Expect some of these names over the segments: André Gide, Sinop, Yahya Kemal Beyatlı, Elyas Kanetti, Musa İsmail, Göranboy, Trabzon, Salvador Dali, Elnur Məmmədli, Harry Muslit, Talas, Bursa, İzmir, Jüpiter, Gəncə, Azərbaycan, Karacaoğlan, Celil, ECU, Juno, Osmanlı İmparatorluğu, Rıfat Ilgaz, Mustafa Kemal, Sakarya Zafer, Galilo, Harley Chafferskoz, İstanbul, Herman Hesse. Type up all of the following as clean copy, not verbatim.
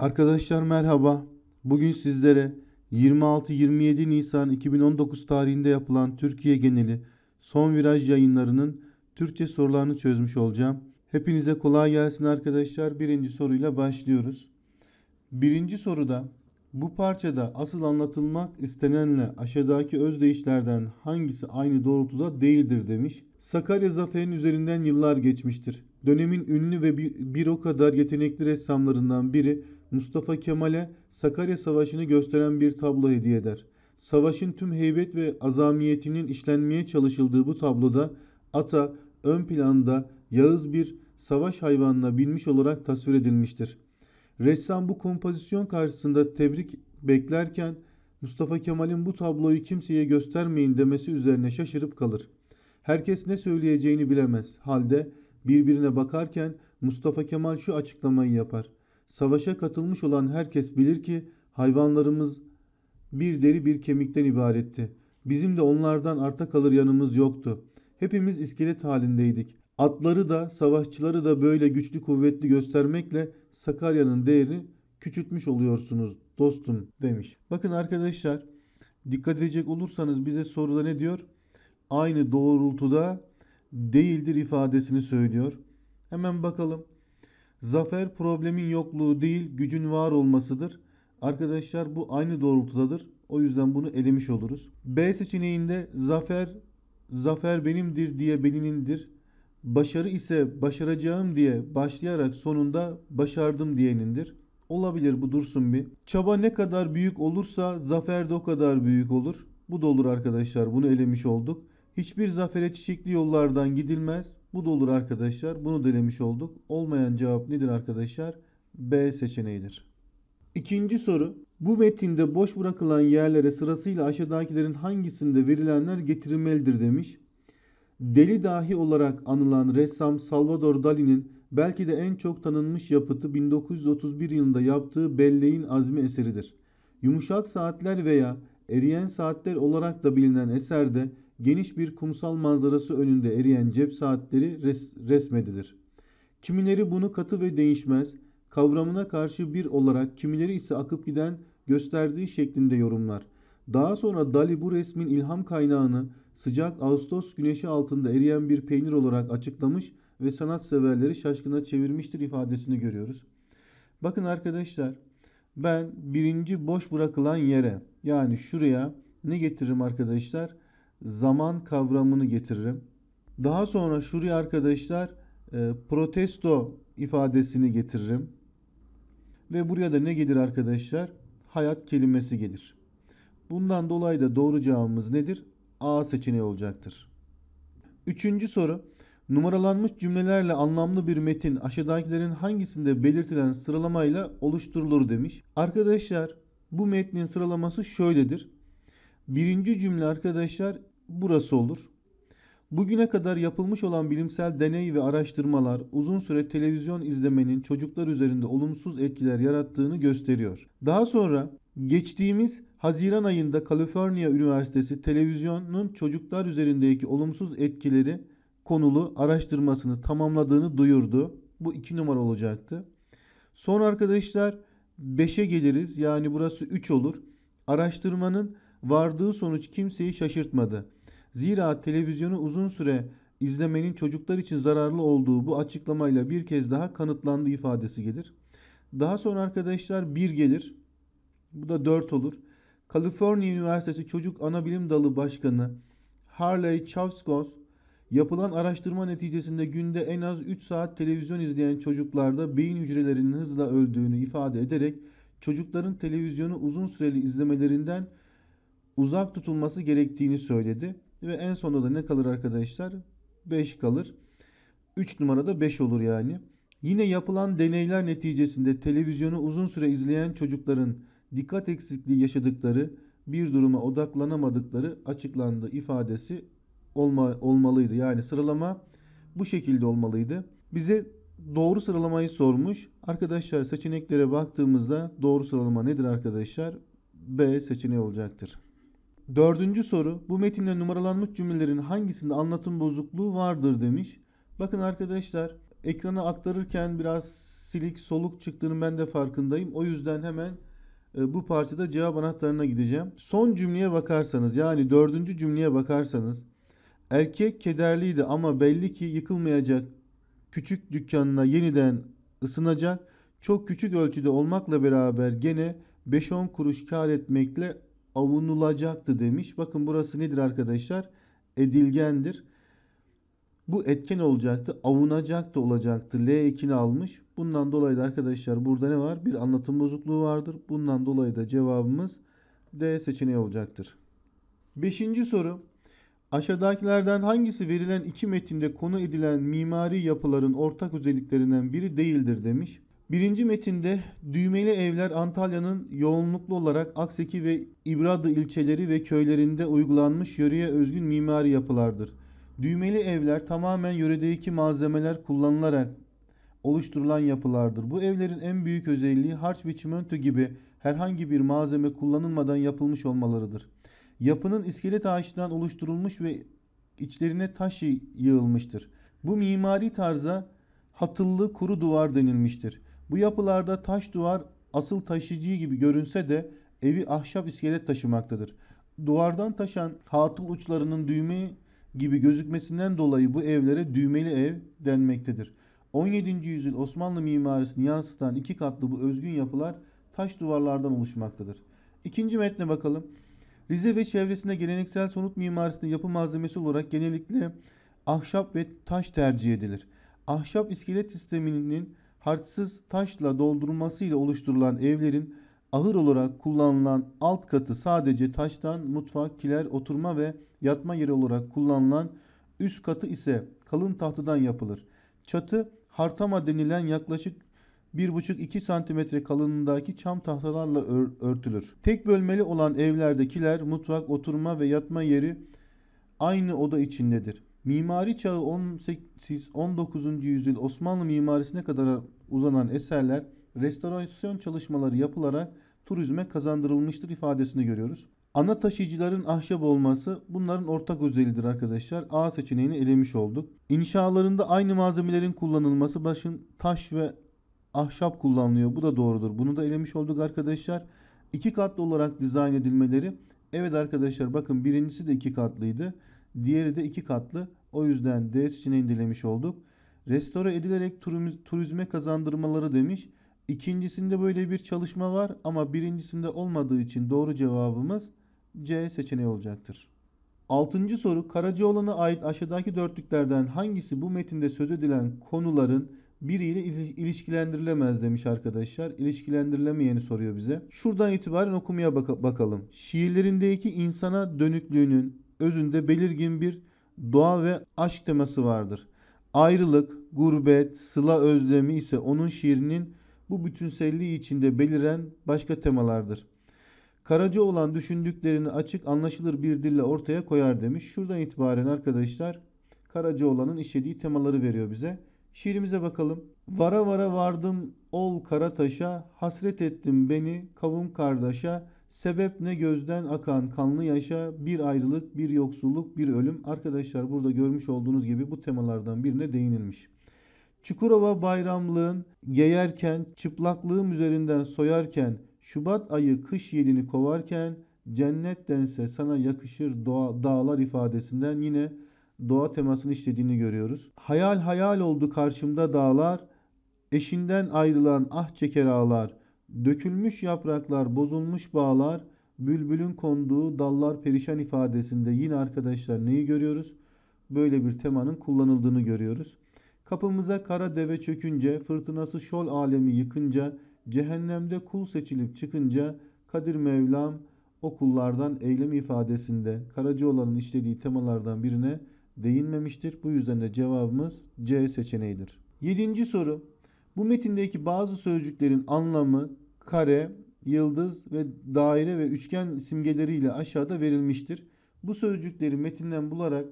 Arkadaşlar merhaba. Bugün sizlere 26-27 Nisan 2019 tarihinde yapılan Türkiye geneli Son Viraj yayınlarının Türkçe sorularını çözmüş olacağım. Hepinize kolay gelsin arkadaşlar. Birinci soruyla başlıyoruz. Birinci soruda bu parçada asıl anlatılmak istenenle aşağıdaki özdeyişlerden hangisi aynı doğrultuda değildir demiş. Sakarya Zafer'in üzerinden yıllar geçmiştir. Dönemin ünlü ve bir o kadar yetenekli ressamlarından biri Mustafa Kemal'e Sakarya Savaşı'nı gösteren bir tablo hediye eder. Savaşın tüm heybet ve azamiyetinin işlenmeye çalışıldığı bu tabloda ata ön planda yağız bir savaş hayvanına binmiş olarak tasvir edilmiştir. Ressam bu kompozisyon karşısında tebrik beklerken Mustafa Kemal'in bu tabloyu kimseye göstermeyin demesi üzerine şaşırıp kalır. Herkes ne söyleyeceğini bilemez halde birbirine bakarken Mustafa Kemal şu açıklamayı yapar. Savaşa katılmış olan herkes bilir ki hayvanlarımız bir deri bir kemikten ibaretti. Bizim de onlardan arta kalır yanımız yoktu. Hepimiz iskelet halindeydik. Atları da savaşçıları da böyle güçlü kuvvetli göstermekle Sakarya'nın değerini küçültmüş oluyorsunuz dostum demiş. Bakın arkadaşlar dikkat edecek olursanız bize soruda ne diyor? Aynı doğrultuda değildir ifadesini söylüyor. Hemen bakalım. Zafer problemin yokluğu değil gücün var olmasıdır. Arkadaşlar bu aynı doğrultudadır. O yüzden bunu elemiş oluruz. B seçeneğinde zafer benimdir diye beninindir. Başarı ise başaracağım diye başlayarak sonunda başardım diyenindir. Olabilir bu dursun bir. Çaba ne kadar büyük olursa zafer de o kadar büyük olur. Bu da olur arkadaşlar. Bunu elemiş olduk. Hiçbir zafere çiçekli yollardan gidilmez. Bu da olur arkadaşlar. Bunu da elemiş olduk. Olmayan cevap nedir arkadaşlar? B seçeneğidir. İkinci soru. Bu metinde boş bırakılan yerlere sırasıyla aşağıdakilerin hangisinde verilenler getirilmelidir demiş. Deli dahi olarak anılan ressam Salvador Dali'nin belki de en çok tanınmış yapıtı 1931 yılında yaptığı Belleğin Azmi eseridir. Yumuşak saatler veya eriyen saatler olarak da bilinen eserde geniş bir kumsal manzarası önünde eriyen cep saatleri resmedilir. Kimileri bunu katı ve değişmez kavramına karşı bir olarak, kimileri ise akıp giden gösterdiği şeklinde yorumlar. Daha sonra Dali bu resmin ilham kaynağını sıcak Ağustos güneşi altında eriyen bir peynir olarak açıklamış ve sanatseverleri şaşkına çevirmiştir ifadesini görüyoruz. Bakın arkadaşlar ben birinci boş bırakılan yere yani şuraya ne getiririm arkadaşlar? Zaman kavramını getiririm. Daha sonra şuraya arkadaşlar protesto ifadesini getiririm. Ve buraya da ne gelir arkadaşlar? Hayat kelimesi gelir. Bundan dolayı da doğru cevabımız nedir? A seçeneği olacaktır. Üçüncü soru. Numaralanmış cümlelerle anlamlı bir metin aşağıdakilerin hangisinde belirtilen sıralamayla oluşturulur demiş. Arkadaşlar bu metnin sıralaması şöyledir. Birinci cümle arkadaşlar burası olur. Bugüne kadar yapılmış olan bilimsel deney ve araştırmalar uzun süre televizyon izlemenin çocuklar üzerinde olumsuz etkiler yarattığını gösteriyor. Daha sonra geçtiğimiz Haziran ayında Kaliforniya Üniversitesi televizyonun çocuklar üzerindeki olumsuz etkileri konulu araştırmasını tamamladığını duyurdu. Bu 2 numara olacaktı. Sonra arkadaşlar 5'e geliriz. Yani burası 3 olur. Araştırmanın vardığı sonuç kimseyi şaşırtmadı. Zira televizyonu uzun süre izlemenin çocuklar için zararlı olduğu bu açıklamayla bir kez daha kanıtlandı ifadesi gelir. Daha sonra arkadaşlar 1 gelir. Bu da 4 olur. Kaliforniya Üniversitesi Çocuk Anabilim Dalı Başkanı Harley Chafferskoz, yapılan araştırma neticesinde günde en az 3 saat televizyon izleyen çocuklarda beyin hücrelerinin hızla öldüğünü ifade ederek çocukların televizyonu uzun süreli izlemelerinden uzak tutulması gerektiğini söyledi. Ve en sonunda da ne kalır arkadaşlar? 5 kalır. 3 numarada 5 olur yani. Yine yapılan deneyler neticesinde televizyonu uzun süre izleyen çocukların dikkat eksikliği yaşadıkları, bir duruma odaklanamadıkları açıklandı ifadesi olmalıydı. Yani sıralama bu şekilde olmalıydı. Bize doğru sıralamayı sormuş. Arkadaşlar seçeneklere baktığımızda doğru sıralama nedir arkadaşlar? B seçeneği olacaktır. Dördüncü soru. Bu metinde numaralanmış cümlelerin hangisinde anlatım bozukluğu vardır demiş. Bakın arkadaşlar ekrana aktarırken biraz silik soluk çıktığının ben de farkındayım. O yüzden hemen bu parçada cevap anahtarına gideceğim. Son cümleye bakarsanız, yani dördüncü cümleye bakarsanız, erkek kederliydi ama belli ki yıkılmayacak küçük dükkanına yeniden ısınacak, çok küçük ölçüde olmakla beraber gene 5-10 kuruş kar etmekle avunulacaktı demiş. Bakın burası nedir arkadaşlar? Edilgendir. Bu etken olacaktı, avunacak da olacaktı. L2'ni almış. Bundan dolayı da arkadaşlar burada ne var? Bir anlatım bozukluğu vardır. Bundan dolayı da cevabımız D seçeneği olacaktır. 5. soru. Aşağıdakilerden hangisi verilen iki metinde konu edilen mimari yapıların ortak özelliklerinden biri değildir demiş. Birinci metinde düğmeli evler Antalya'nın yoğunluklu olarak Akseki ve İbradı ilçeleri ve köylerinde uygulanmış yöreye özgün mimari yapılardır. Düğmeli evler tamamen yöredeki malzemeler kullanılarak oluşturulan yapılardır. Bu evlerin en büyük özelliği harç ve çimento gibi herhangi bir malzeme kullanılmadan yapılmış olmalarıdır. Yapının iskelet ağaçtan oluşturulmuş ve içlerine taş yığılmıştır. Bu mimari tarza hatıllı kuru duvar denilmiştir. Bu yapılarda taş duvar asıl taşıyıcı gibi görünse de evi ahşap iskelet taşımaktadır. Duvardan taşan hatıl uçlarının düğme gibi gözükmesinden dolayı bu evlere düğmeli ev denmektedir. 17. yüzyıl Osmanlı mimarisini yansıtan iki katlı bu özgün yapılar taş duvarlardan oluşmaktadır. İkinci metne bakalım. Rize ve çevresinde geleneksel konut mimarisinde yapı malzemesi olarak genellikle ahşap ve taş tercih edilir. Ahşap iskelet sisteminin harçsız taşla doldurulmasıyla oluşturulan evlerin ahır olarak kullanılan alt katı sadece taştan, mutfak, kiler, oturma ve yatma yeri olarak kullanılan üst katı ise kalın tahtadan yapılır. Çatı hartama denilen yaklaşık 1,5-2 cm kalınlığındaki çam tahtalarla örtülür. Tek bölmeli olan evlerdekiler mutfak, oturma ve yatma yeri aynı oda içindedir. Mimari çağı 18-19. yüzyıl Osmanlı mimarisine kadar uzanan eserler restorasyon çalışmaları yapılarak turizme kazandırılmıştır ifadesini görüyoruz. Ana taşıyıcıların ahşap olması bunların ortak özelliğidir arkadaşlar. A seçeneğini elemiş olduk. İnşalarında aynı malzemelerin kullanılması, başın taş ve ahşap kullanılıyor. Bu da doğrudur. Bunu da elemiş olduk arkadaşlar. İki katlı olarak dizayn edilmeleri. Evet arkadaşlar bakın birincisi de iki katlıydı. Diğeri de iki katlı. O yüzden D seçeneğini elemiş olduk. Restore edilerek turizme kazandırmaları demiş. İkincisinde böyle bir çalışma var ama birincisinde olmadığı için doğru cevabımız C seçeneği olacaktır. 6. soru. Karacaoğlan'a ait aşağıdaki dörtlüklerden hangisi bu metinde söz edilen konuların biriyle ilişkilendirilemez demiş arkadaşlar. İlişkilendirilemeyeni soruyor bize. Şuradan itibaren okumaya bakalım. Şiirlerindeki insana dönüklüğünün özünde belirgin bir doğa ve aşk teması vardır. Ayrılık, gurbet, sıla özlemi ise onun şiirinin bu bütünselliği içinde beliren başka temalardır. Karacaoğlan düşündüklerini açık anlaşılır bir dille ortaya koyar demiş. Şuradan itibaren arkadaşlar Karacaoğlan'ın işlediği temaları veriyor bize. Şiirimize bakalım. Vara vara vardım ol karataşa, hasret ettim beni kavun kardeşa, sebep ne gözden akan kanlı yaşa, bir ayrılık, bir yoksulluk, bir ölüm. Arkadaşlar burada görmüş olduğunuz gibi bu temalardan birine değinilmiş. Çukurova bayramlığın geyerken, çıplaklığım üzerinden soyarken, Şubat ayı kış yelini kovarken, cennettense sana yakışır doğa, dağlar ifadesinden yine doğa temasını işlediğini görüyoruz. Hayal hayal oldu karşımda dağlar, eşinden ayrılan ah çeker ağlar, dökülmüş yapraklar, bozulmuş bağlar, bülbülün konduğu dallar perişan ifadesinde yine arkadaşlar neyi görüyoruz? Böyle bir temanın kullanıldığını görüyoruz. Kapımıza kara deve çökünce, fırtınası şol alemi yıkınca, cehennemde kul seçilip çıkınca, Kadir Mevlam o kullardan eylem ifadesinde Karacaoğlan'ın işlediği temalardan birine değinmemiştir. Bu yüzden de cevabımız C seçeneğidir. 7. soru. Bu metindeki bazı sözcüklerin anlamı kare, yıldız ve daire ve üçgen simgeleriyle aşağıda verilmiştir. Bu sözcükleri metinden bularak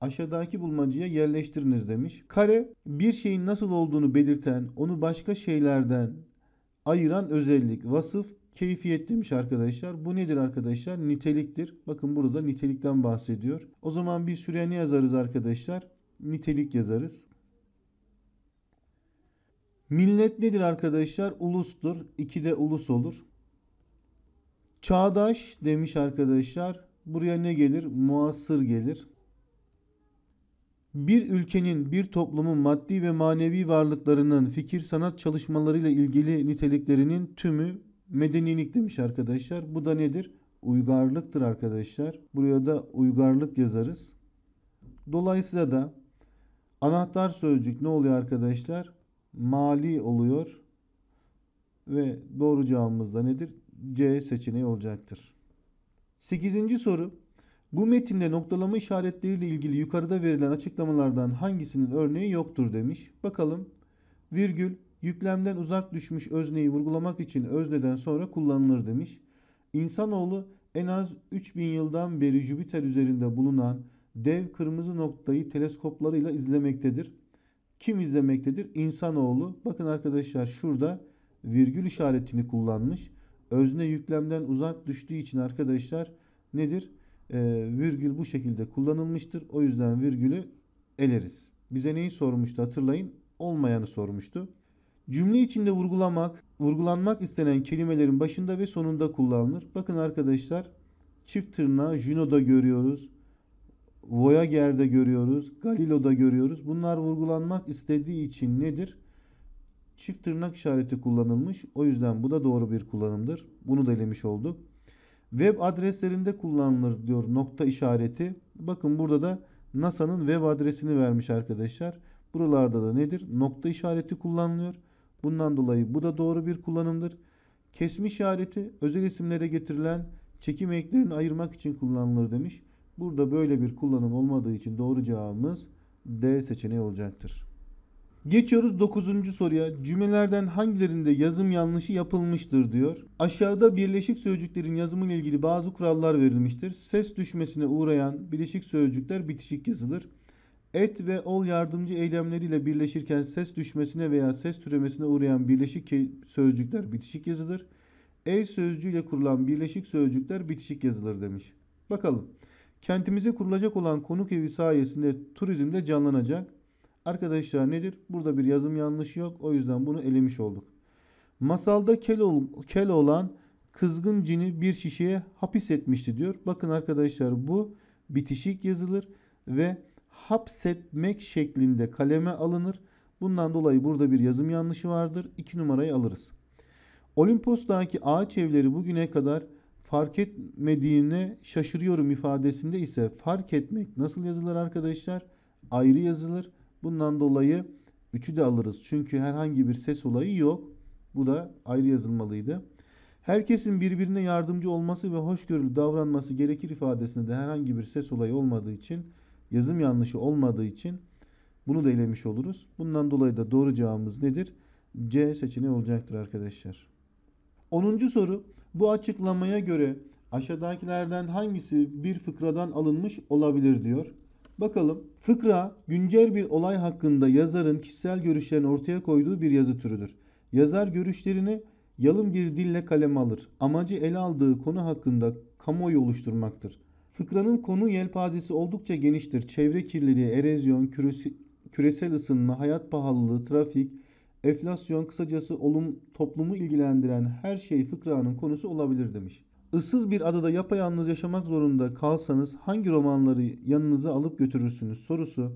aşağıdaki bulmacaya yerleştiriniz demiş. Kare, bir şeyin nasıl olduğunu belirten, onu başka şeylerden ayıran özellik, vasıf, keyfiyet demiş arkadaşlar. Bu nedir arkadaşlar? Niteliktir. Bakın burada nitelikten bahsediyor. O zaman bir süreye ne yazarız arkadaşlar? Nitelik yazarız. Millet nedir arkadaşlar? Ulustur. 2'de ulus olur. Çağdaş demiş arkadaşlar. Buraya ne gelir? Muasır gelir. Bir ülkenin, bir toplumun maddi ve manevi varlıklarının fikir sanat çalışmalarıyla ilgili niteliklerinin tümü medenilik demiş arkadaşlar. Bu da nedir? Uygarlıktır arkadaşlar. Buraya da uygarlık yazarız. Dolayısıyla da anahtar sözcük ne oluyor arkadaşlar? Mali oluyor. Ve doğru cevabımız da nedir? C seçeneği olacaktır. 8. soru. Bu metinde noktalama işaretleriyle ilgili yukarıda verilen açıklamalardan hangisinin örneği yoktur demiş. Bakalım. Virgül, yüklemden uzak düşmüş özneyi vurgulamak için özneden sonra kullanılır demiş. İnsanoğlu en az 3000 yıldan beri Jüpiter üzerinde bulunan dev kırmızı noktayı teleskoplarıyla izlemektedir. Kim izlemektedir? İnsanoğlu. Bakın arkadaşlar şurada virgül işaretini kullanmış. Özne yüklemden uzak düştüğü için arkadaşlar nedir? Virgül bu şekilde kullanılmıştır. O yüzden virgülü eleriz. Bize neyi sormuştu hatırlayın. Olmayanı sormuştu. Cümle içinde vurgulanmak istenen kelimelerin başında ve sonunda kullanılır. Bakın arkadaşlar çift tırnağı Juno'da görüyoruz. Voyager'de görüyoruz. Galilo'da görüyoruz. Bunlar vurgulanmak istediği için nedir? Çift tırnak işareti kullanılmış. O yüzden bu da doğru bir kullanımdır. Bunu da elemiş olduk. Web adreslerinde kullanılır diyor nokta işareti. Bakın burada da NASA'nın web adresini vermiş arkadaşlar. Buralarda da nedir? Nokta işareti kullanılıyor. Bundan dolayı bu da doğru bir kullanımdır. Kesme işareti özel isimlere getirilen çekim eklerini ayırmak için kullanılır demiş. Burada böyle bir kullanım olmadığı için doğru cevabımız D seçeneği olacaktır. Geçiyoruz 9. soruya. Cümlelerden hangilerinde yazım yanlışı yapılmıştır diyor. Aşağıda birleşik sözcüklerin yazımıyla ilgili bazı kurallar verilmiştir. Ses düşmesine uğrayan birleşik sözcükler bitişik yazılır. Et ve ol yardımcı eylemleriyle birleşirken ses düşmesine veya ses türemesine uğrayan birleşik sözcükler bitişik yazılır. Ev sözcüğüyle kurulan birleşik sözcükler bitişik yazılır demiş. Bakalım. Kentimize kurulacak olan konuk evi sayesinde turizm de canlanacak. Arkadaşlar nedir? Burada bir yazım yanlışı yok. O yüzden bunu elemiş olduk. Masalda kel olan kızgın cini bir şişeye hapis etmişti diyor. Bakın arkadaşlar bu bitişik yazılır ve hapsetmek şeklinde kaleme alınır. Bundan dolayı burada bir yazım yanlışı vardır. 2 numarayı alırız. Olimpos'taki ağaç evleri bugüne kadar fark etmediğine şaşırıyorum ifadesinde ise fark etmek nasıl yazılır arkadaşlar? Ayrı yazılır. Bundan dolayı 3'ü de alırız. Çünkü herhangi bir ses olayı yok. Bu da ayrı yazılmalıydı. Herkesin birbirine yardımcı olması ve hoşgörülü davranması gerekir ifadesinde de herhangi bir ses olayı olmadığı için, yazım yanlışı olmadığı için bunu da elemiş oluruz. Bundan dolayı da doğru cevabımız nedir? C seçeneği olacaktır arkadaşlar. 10. soru. Bu açıklamaya göre aşağıdakilerden hangisi bir fıkradan alınmış olabilir diyor. Bakalım. Fıkra, güncel bir olay hakkında yazarın kişisel görüşlerini ortaya koyduğu bir yazı türüdür. Yazar görüşlerini yalın bir dille kaleme alır. Amacı ele aldığı konu hakkında kamuoyu oluşturmaktır. Fıkranın konu yelpazesi oldukça geniştir. Çevre kirliliği, erozyon, küresel ısınma, hayat pahalılığı, trafik, enflasyon, kısacası toplumu ilgilendiren her şey fıkranın konusu olabilir demiş. Issız bir adada yapayalnız yaşamak zorunda kalsanız hangi romanları yanınıza alıp götürürsünüz sorusu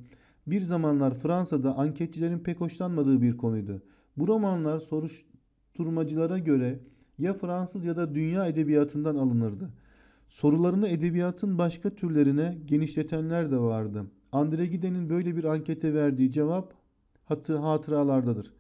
bir zamanlar Fransa'da anketçilerin pek hoşlanmadığı bir konuydu. Bu romanlar soruşturmacılara göre ya Fransız ya da dünya edebiyatından alınırdı. Sorularını edebiyatın başka türlerine genişletenler de vardı. André Gide'nin böyle bir ankete verdiği cevap hatıralardadır.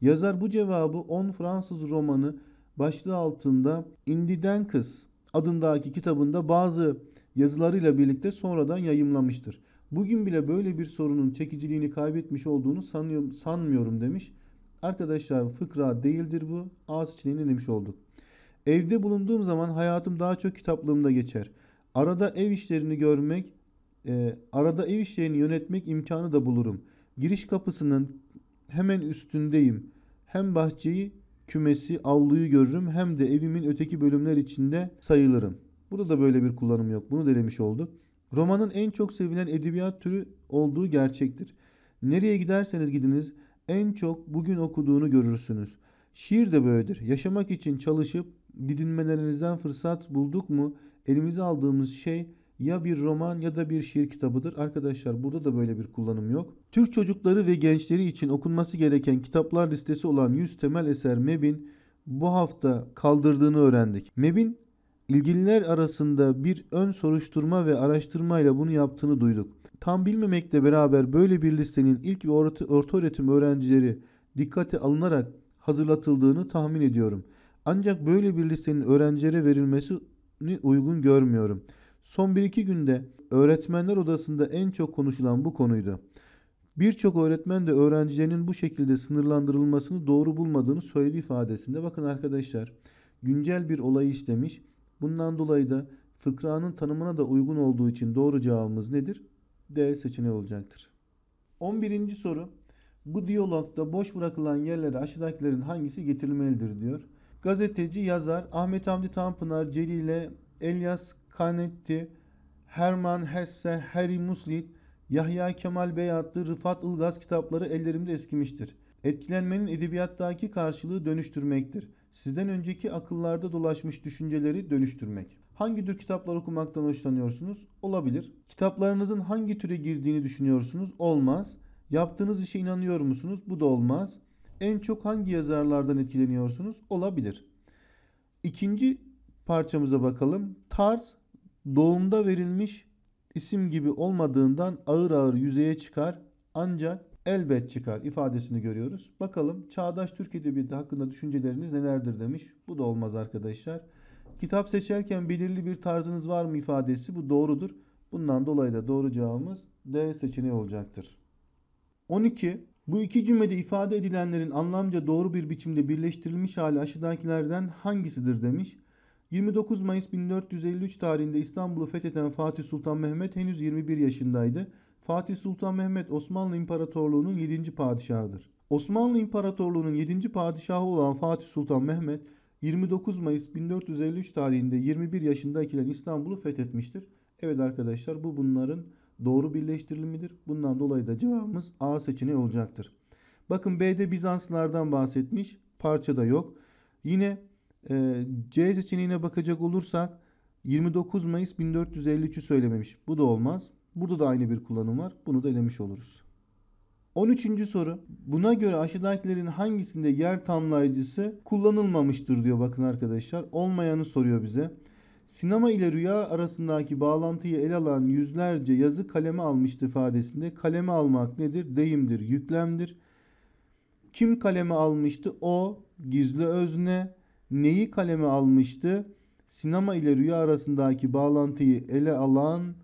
Yazar bu cevabı 10 Fransız romanı başlığı altında İndiden Kız adındaki kitabında bazı yazılarıyla birlikte sonradan yayımlamıştır. Bugün bile böyle bir sorunun çekiciliğini kaybetmiş olduğunu sanmıyorum demiş. Arkadaşlar fıkra değildir bu. A seçeneğini demiş olduk. Evde bulunduğum zaman hayatım daha çok kitaplığımda geçer. Arada ev işlerini yönetmek imkanı da bulurum. Giriş kapısının hemen üstündeyim. Hem bahçeyi, kümesi, avluyu görürüm hem de evimin öteki bölümler içinde sayılırım. Burada da böyle bir kullanım yok. Bunu delemiş olduk. Romanın en çok sevilen edebiyat türü olduğu gerçektir. Nereye giderseniz gidiniz en çok bugün okuduğunu görürsünüz. Şiir de böyledir. Yaşamak için çalışıp didinmelerinizden fırsat bulduk mu elimize aldığımız şey ya bir roman ya da bir şiir kitabıdır. Arkadaşlar burada da böyle bir kullanım yok. Türk çocukları ve gençleri için okunması gereken kitaplar listesi olan 100 temel eser MEB'in bu hafta kaldırdığını öğrendik. MEB'in ilgililer arasında bir ön soruşturma ve araştırmayla bunu yaptığını duyduk. Tam bilmemekle beraber böyle bir listenin ilk ve ortaöğretim öğrencileri dikkate alınarak hazırlatıldığını tahmin ediyorum. Ancak böyle bir listenin öğrencilere verilmesini uygun görmüyorum. Son 1-2 günde öğretmenler odasında en çok konuşulan bu konuydu. Birçok öğretmen de öğrencilerinin bu şekilde sınırlandırılmasını doğru bulmadığını söyledi ifadesinde. Bakın arkadaşlar, güncel bir olayı işlemiş. Bundan dolayı da fıkranın tanımına da uygun olduğu için doğru cevabımız nedir? D seçeneği olacaktır. 11. soru. Bu diyalogda boş bırakılan yerlere aşağıdakilerin hangisi getirilmelidir diyor. Gazeteci, yazar Ahmet Hamdi Tanpınar, Celil, Elyas Kanetti, Herman Hesse, Harry Muslit, Yahya Kemal Beyatlı, Rıfat Ilgaz kitapları ellerimde eskimiştir. Etkilenmenin edebiyattaki karşılığı dönüştürmektir. Sizden önceki akıllarda dolaşmış düşünceleri dönüştürmek. Hangi tür kitaplar okumaktan hoşlanıyorsunuz? Olabilir. Kitaplarınızın hangi türe girdiğini düşünüyorsunuz? Olmaz. Yaptığınız işe inanıyor musunuz? Bu da olmaz. En çok hangi yazarlardan etkileniyorsunuz? Olabilir. İkinci parçamıza bakalım. Tarz, doğumda verilmiş isim gibi olmadığından ağır ağır yüzeye çıkar ancak elbet çıkar ifadesini görüyoruz. Bakalım çağdaş Türk edebiyatı hakkında düşünceleriniz nelerdir demiş. Bu da olmaz arkadaşlar. Kitap seçerken belirli bir tarzınız var mı ifadesi, bu doğrudur. Bundan dolayı da doğru cevabımız D seçeneği olacaktır. 12. Bu iki cümlede ifade edilenlerin anlamca doğru bir biçimde birleştirilmiş hali aşağıdakilerden hangisidir demiş. 29 Mayıs 1453 tarihinde İstanbul'u fetheden Fatih Sultan Mehmet henüz 21 yaşındaydı. Fatih Sultan Mehmet Osmanlı İmparatorluğu'nun 7. padişahıdır. Osmanlı İmparatorluğu'nun 7. padişahı olan Fatih Sultan Mehmet 29 Mayıs 1453 tarihinde 21 yaşındayken İstanbul'u fethetmiştir. Evet arkadaşlar, bu bunların doğru birleştirilimidir. Bundan dolayı da cevabımız A seçeneği olacaktır. Bakın B'de Bizanslılardan bahsetmiş. Parçada yok. Yine C seçeneğine bakacak olursak 29 Mayıs 1453'ü söylememiş. Bu da olmaz. Burada da aynı bir kullanım var. Bunu da elemiş oluruz. 13. soru. Buna göre aşağıdakilerin hangisinde yer tamlayıcısı kullanılmamıştır diyor. Bakın arkadaşlar, olmayanı soruyor bize. Sinema ile rüya arasındaki bağlantıyı ele alan yüzlerce yazı kaleme almıştı ifadesinde. Kaleme almak nedir? Deyimdir, yüklemdir. Kim kaleme almıştı? O, gizli özne. Neyi kaleme almıştı? Sinema ile rüya arasındaki bağlantıyı ele alan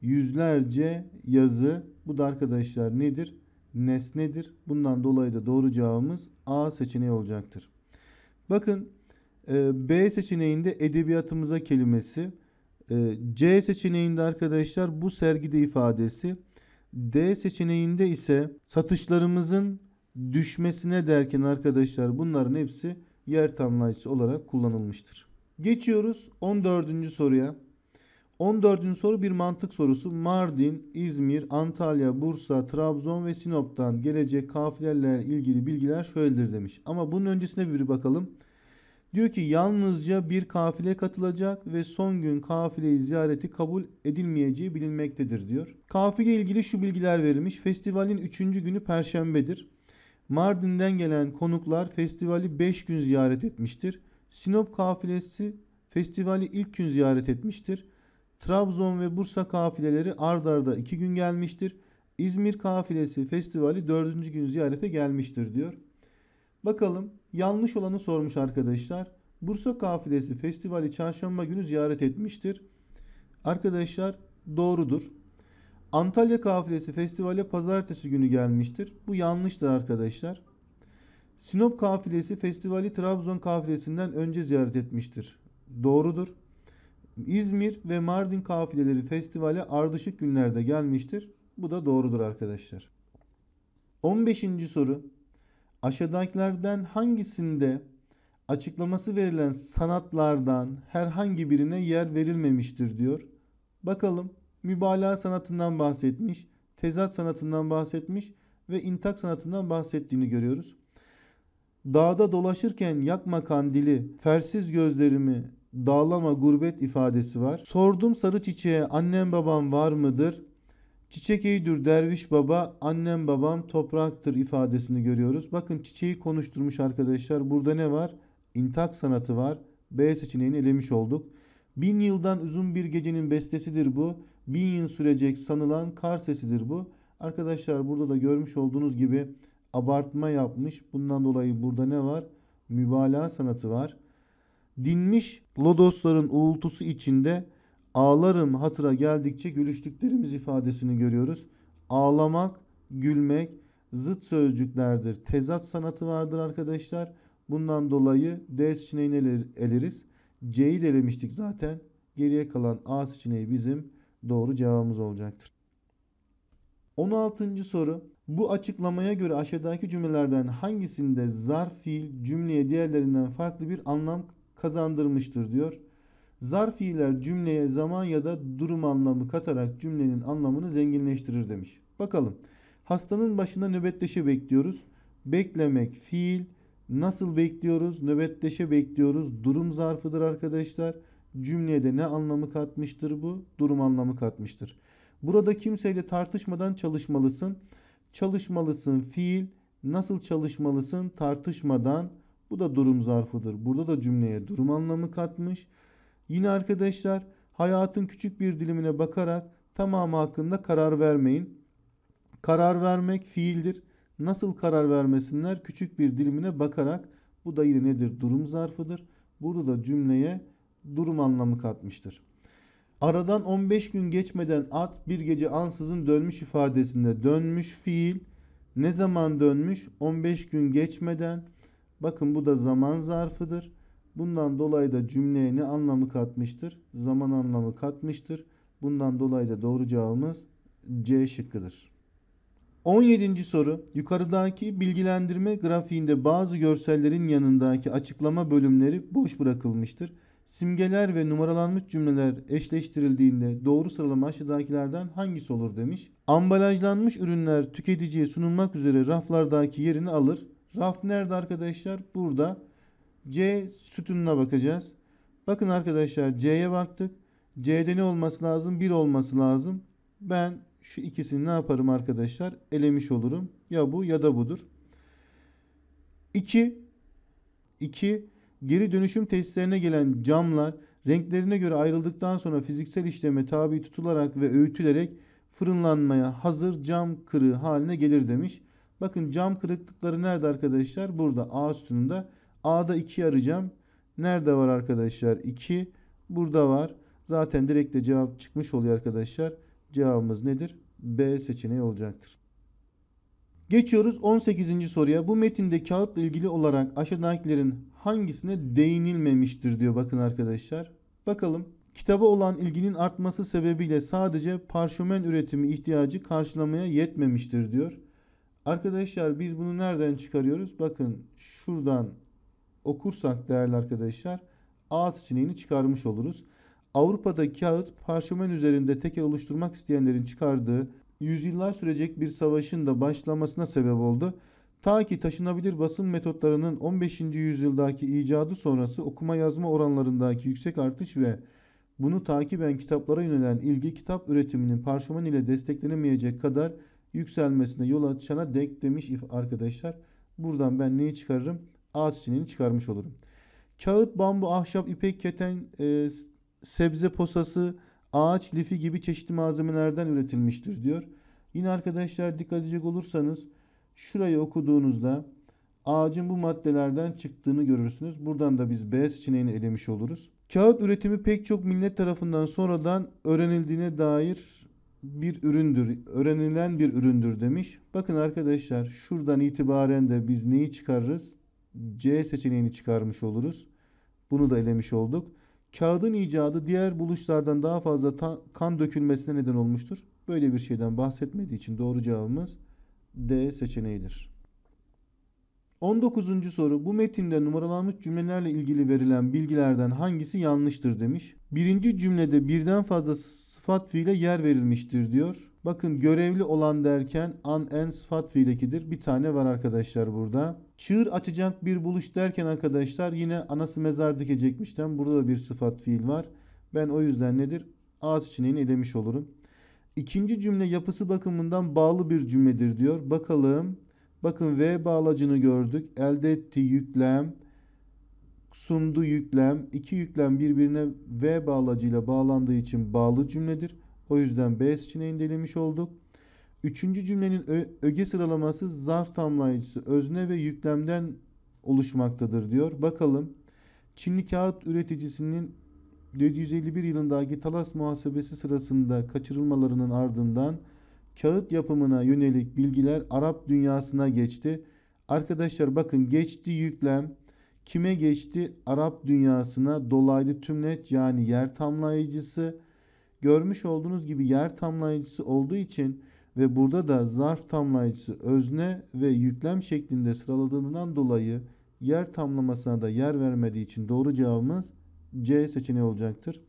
yüzlerce yazı. Bu da arkadaşlar nedir? Nesnedir. Bundan dolayı da doğru cevabımız A seçeneği olacaktır. Bakın B seçeneğinde edebiyatımıza kelimesi. C seçeneğinde arkadaşlar bu sergide ifadesi. D seçeneğinde ise satışlarımızın düşmesine derken arkadaşlar bunların hepsi yer tamlayıcısı olarak kullanılmıştır. Geçiyoruz 14. soruya. 14. soru bir mantık sorusu. Mardin, İzmir, Antalya, Bursa, Trabzon ve Sinop'tan gelecek kafilelerle ilgili bilgiler şöyledir demiş. Ama bunun öncesine bir bakalım. Diyor ki yalnızca bir kafile katılacak ve son gün kafileyi ziyareti kabul edilmeyeceği bilinmektedir diyor. Kafile ilgili şu bilgiler verilmiş. Festivalin 3. günü Perşembedir. Mardin'den gelen konuklar festivali 5 gün ziyaret etmiştir. Sinop kafilesi festivali ilk gün ziyaret etmiştir. Trabzon ve Bursa kafileleri ard arda 2 gün gelmiştir. İzmir kafilesi festivali 4. gün ziyarete gelmiştir diyor. Bakalım yanlış olanı sormuş arkadaşlar. Bursa kafilesi festivali çarşamba günü ziyaret etmiştir. Arkadaşlar doğrudur. Antalya kafilesi festivale pazartesi günü gelmiştir. Bu yanlıştır arkadaşlar. Sinop kafilesi festivali Trabzon kafilesinden önce ziyaret etmiştir. Doğrudur. İzmir ve Mardin kafileleri festivale ardışık günlerde gelmiştir. Bu da doğrudur arkadaşlar. 15. soru. Aşağıdakilerden hangisinde açıklaması verilen sanatlardan herhangi birine yer verilmemiştir diyor. Bakalım mübalağa sanatından bahsetmiş, tezat sanatından bahsetmiş ve intak sanatından bahsettiğini görüyoruz. Dağda dolaşırken yakma kandili, fersiz gözlerimi dağlama gurbet ifadesi var. Sordum sarı çiçeğe annem babam var mıdır? Çiçek eydür derviş baba, annem babam topraktır ifadesini görüyoruz. Bakın çiçeği konuşturmuş arkadaşlar. Burada ne var? İntak sanatı var. B seçeneğini elemiş olduk. 1000 yıldan uzun bir gecenin bestesidir bu. 1000 yıl sürecek sanılan kar sesidir bu. Arkadaşlar burada da görmüş olduğunuz gibi abartma yapmış. Bundan dolayı burada ne var? Mübalağa sanatı var. Dinmiş lodosların uğultusu içinde ağlarım hatıra geldikçe gülüştüklerimiz ifadesini görüyoruz. Ağlamak, gülmek zıt sözcüklerdir. Tezat sanatı vardır arkadaşlar. Bundan dolayı D seçeneğini eleriz. C'yi de elemiştik zaten. Geriye kalan A seçeneği bizim doğru cevabımız olacaktır. 16. soru. Bu açıklamaya göre aşağıdaki cümlelerden hangisinde zarf fiil cümleye diğerlerinden farklı bir anlam kazandırmıştır diyor. Zarf fiiller cümleye zaman ya da durum anlamı katarak cümlenin anlamını zenginleştirir demiş. Bakalım. Hastanın başında nöbetleşe bekliyoruz. Beklemek fiil. Nasıl bekliyoruz? Nöbetleşe bekliyoruz. Durum zarfıdır arkadaşlar. Cümlede ne anlamı katmıştır bu? Durum anlamı katmıştır. Burada kimseyle tartışmadan çalışmalısın. Çalışmalısın fiil. Nasıl çalışmalısın? Tartışmadan. Bu da durum zarfıdır. Burada da cümleye durum anlamı katmış. Yine arkadaşlar hayatın küçük bir dilimine bakarak tamamı hakkında karar vermeyin. Karar vermek fiildir. Nasıl karar vermesinler? Küçük bir dilimine bakarak. Bu da yine nedir? Durum zarfıdır. Burada da cümleye durum anlamı katmıştır. Aradan 15 gün geçmeden at bir gece ansızın dönmüş ifadesinde dönmüş fiil. Ne zaman dönmüş? 15 gün geçmeden. Bakın bu da zaman zarfıdır. Bundan dolayı da cümleye ne anlamı katmıştır? Zaman anlamı katmıştır. Bundan dolayı da doğru cevabımız C şıkkıdır. 17. soru. Yukarıdaki bilgilendirme grafiğinde bazı görsellerin yanındaki açıklama bölümleri boş bırakılmıştır. Simgeler ve numaralanmış cümleler eşleştirildiğinde doğru sıralama aşağıdakilerden hangisi olur demiş. Ambalajlanmış ürünler tüketiciye sunulmak üzere raflardaki yerini alır. Raf nerede arkadaşlar? Burada. C sütununa bakacağız. Bakın arkadaşlar C'ye baktık. C'de ne olması lazım? 1 olması lazım. Ben şu ikisini ne yaparım arkadaşlar? Elemiş olurum. Ya bu ya da budur. 2. Geri dönüşüm tesislerine gelen camlar renklerine göre ayrıldıktan sonra fiziksel işleme tabi tutularak ve öğütülerek fırınlanmaya hazır cam kırığı haline gelir demiş. Bakın cam kırıklıkları nerede arkadaşlar? Burada A sütununda. A'da 2 arayacağım. Nerede var arkadaşlar? 2. Burada var. Zaten direkt de cevap çıkmış oluyor arkadaşlar. Cevabımız nedir? B seçeneği olacaktır. Geçiyoruz 18. soruya. Bu metinde kağıtla ilgili olarak aşağıdakilerin hangisine değinilmemiştir diyor bakın arkadaşlar. Bakalım. Kitaba olan ilginin artması sebebiyle sadece parşömen üretimi ihtiyacı karşılamaya yetmemiştir diyor. Arkadaşlar biz bunu nereden çıkarıyoruz? Bakın şuradan okursak değerli arkadaşlar A seçeneğini çıkarmış oluruz. Avrupa'da kağıt parşömen üzerinde tekel oluşturmak isteyenlerin çıkardığı yüzyıllar sürecek bir savaşın da başlamasına sebep oldu. Ta ki taşınabilir basın metotlarının 15. yüzyıldaki icadı sonrası okuma yazma oranlarındaki yüksek artış ve bunu takiben kitaplara yönelen ilgi kitap üretiminin parşömen ile desteklenemeyecek kadar yükselmesine yol açana dek demiş arkadaşlar. Buradan ben neyi çıkarırım? A seçeneğini çıkarmış olurum. Kağıt, bambu, ahşap, ipek, keten, sebze posası, ağaç, lifi gibi çeşitli malzemelerden üretilmiştir diyor. Yine arkadaşlar dikkat edecek olursanız şurayı okuduğunuzda ağacın bu maddelerden çıktığını görürsünüz. Buradan da biz B seçeneğini elemiş oluruz. Kağıt üretimi pek çok millet tarafından sonradan öğrenildiğine dair bir üründür. Öğrenilen bir üründür demiş. Bakın arkadaşlar şuradan itibaren de biz neyi çıkarırız? C seçeneğini çıkarmış oluruz. Bunu da elemiş olduk. Kağıdın icadı diğer buluşlardan daha fazla kan dökülmesine neden olmuştur. Böyle bir şeyden bahsetmediği için doğru cevabımız D seçeneğidir. 19. soru. Bu metinde numaralanmış cümlelerle ilgili verilen bilgilerden hangisi yanlıştır demiş. Birinci cümlede birden fazla sıfat fiile yer verilmiştir diyor. Bakın görevli olan derken an en sıfat fiilekidir. Bir tane var arkadaşlar burada. Çığır açacak bir buluş derken arkadaşlar yine anası mezar dikecekmişten burada bir sıfat fiil var. Ben o yüzden nedir? A seçeneğini elemiş olurum. İkinci cümle yapısı bakımından bağlı bir cümledir diyor. Bakalım. Bakın V bağlacını gördük. Elde etti yüklem. Sundu yüklem. İki yüklem birbirine V bağlacıyla bağlandığı için bağlı cümledir. O yüzden B seçeneğini elemiş olduk. Üçüncü cümlenin öge sıralaması zarf tamlayıcısı özne ve yüklemden oluşmaktadır diyor. Bakalım. Çinli kağıt üreticisinin 751 yılındaki Talas muhasebesi sırasında kaçırılmalarının ardından kağıt yapımına yönelik bilgiler Arap dünyasına geçti. Arkadaşlar bakın geçti yüklem kime geçti? Arap dünyasına dolaylı tümleç yani yer tamlayıcısı. Görmüş olduğunuz gibi yer tamlayıcısı olduğu için ve burada da zarf tamlayıcısı özne ve yüklem şeklinde sıraladığından dolayı yer tamlamasına da yer vermediği için doğru cevabımız C seçeneği olacaktır.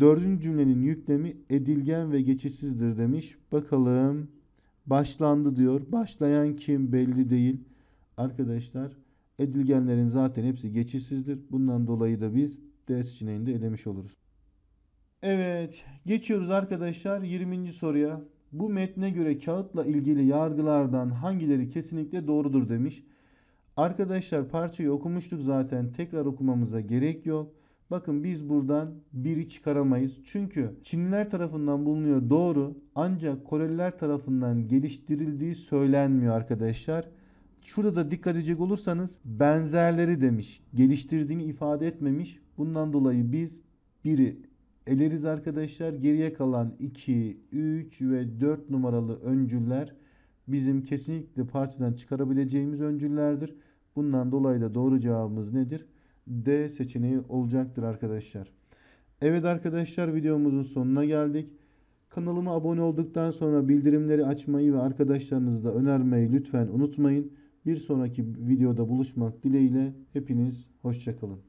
Dördüncü cümlenin yüklemi edilgen ve geçişsizdir demiş. Bakalım başlandı diyor. Başlayan kim belli değil. Arkadaşlar edilgenlerin zaten hepsi geçişsizdir. Bundan dolayı da biz D seçeneğini de elemiş oluruz. Evet geçiyoruz arkadaşlar 20. soruya. Bu metne göre kağıtla ilgili yargılardan hangileri kesinlikle doğrudur demiş. Arkadaşlar parçayı okumuştuk zaten tekrar okumamıza gerek yok. Bakın biz buradan 1'i çıkaramayız. Çünkü Çinliler tarafından bulunuyor doğru ancak Koreliler tarafından geliştirildiği söylenmiyor arkadaşlar. Şurada da dikkat edecek olursanız benzerleri demiş. Geliştirdiğini ifade etmemiş. Bundan dolayı biz 1'i eleriz arkadaşlar. Geriye kalan 2, 3 ve 4 numaralı öncüller bizim kesinlikle parçadan çıkarabileceğimiz öncüllerdir. Bundan dolayı da doğru cevabımız nedir? D seçeneği olacaktır arkadaşlar. Evet arkadaşlar videomuzun sonuna geldik. Kanalıma abone olduktan sonra bildirimleri açmayı ve arkadaşlarınızla önermeyi lütfen unutmayın. Bir sonraki videoda buluşmak dileğiyle hepiniz hoşça kalın.